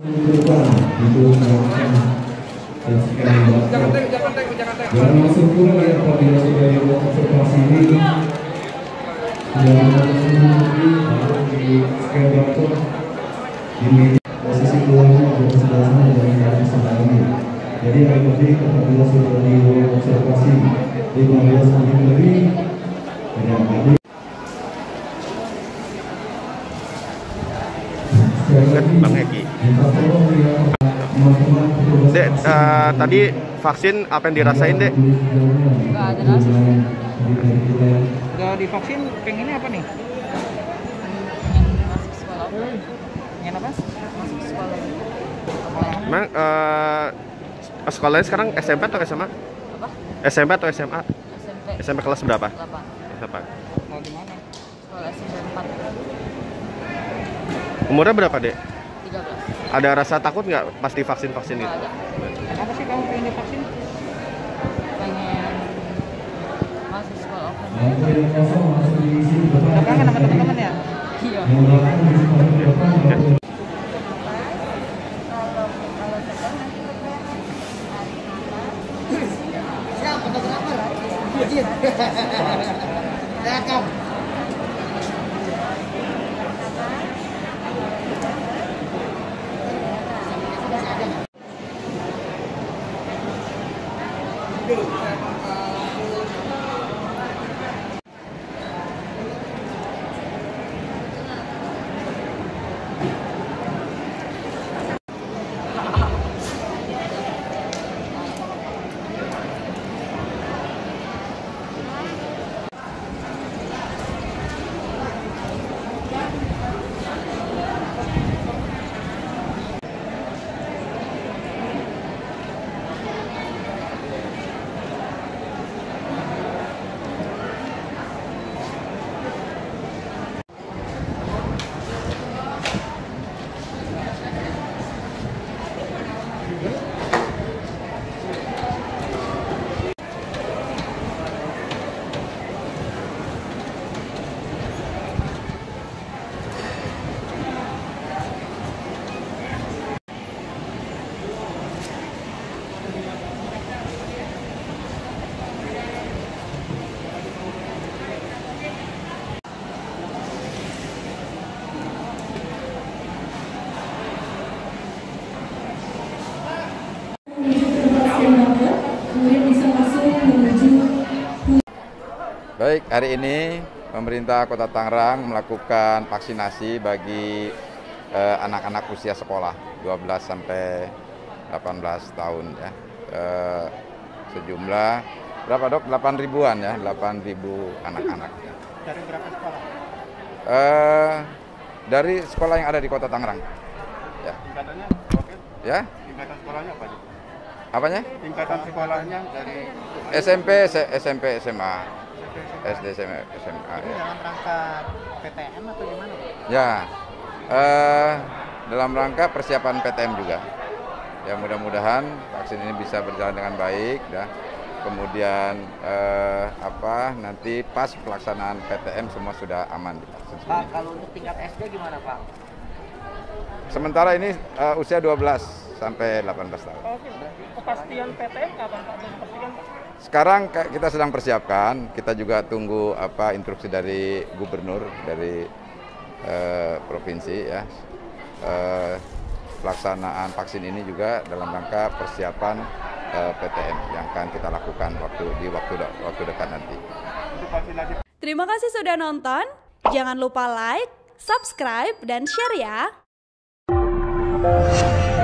Jadi hari ini apabila sudah di ruang observasi 15 menit lebih dan tadi Bang Aki. Dek, tadi vaksin apa yang dirasain, Dek? Enggak ada rasa. Enggak divaksin pengennya apa nih? Pengen masuk sekolah. Pengen apa? Masuk sekolah. Emang sekolahnya sekarang SMP atau SMA? Apa? SMP atau SMA? SMP. SMP kelas berapa? 8. Apa? Mau di mana? Sekolah SMP 4. Umurnya berapa, Dek? 13. Ada rasa takut nggak pas divaksin-vaksin ini? Ada. Apa sih kamu pengen divaksin? Pengen masuk sekolah. Kakak kan sama teman-teman ya? Iya. Rekam. Baik, hari ini pemerintah Kota Tangerang melakukan vaksinasi bagi anak-anak usia sekolah 12 sampai 18 tahun ya. Sejumlah berapa, Dok? 8.000-an ya, 8.000 anak-anak. Ya. Dari berapa sekolah? Dari sekolah yang ada di Kota Tangerang. Ya. Tingkatannya Oke. Ya? Tingkatan sekolahnya apa, Dok? Apanya? Tingkatan sekolahnya dari SMP, SMP, SMA. SD, SMA ya. Dalam rangka PTM atau gimana? Ya, dalam rangka persiapan PTM juga. Ya, mudah-mudahan vaksin ini bisa berjalan dengan baik. Ya. Kemudian nanti pas pelaksanaan PTM semua sudah aman divaksin. Pak, kalau untuk tingkat SD gimana, Pak? Sementara ini usia 12 sampai 18 tahun. Oke, kepastian PTM kapan, Pak? Sekarang kita sedang persiapkan, kita juga tunggu instruksi dari gubernur dari provinsi ya. Pelaksanaan vaksin ini juga dalam rangka persiapan PTM yang akan kita lakukan waktu dekat nanti. Terima kasih sudah nonton. Jangan lupa like, subscribe dan share ya.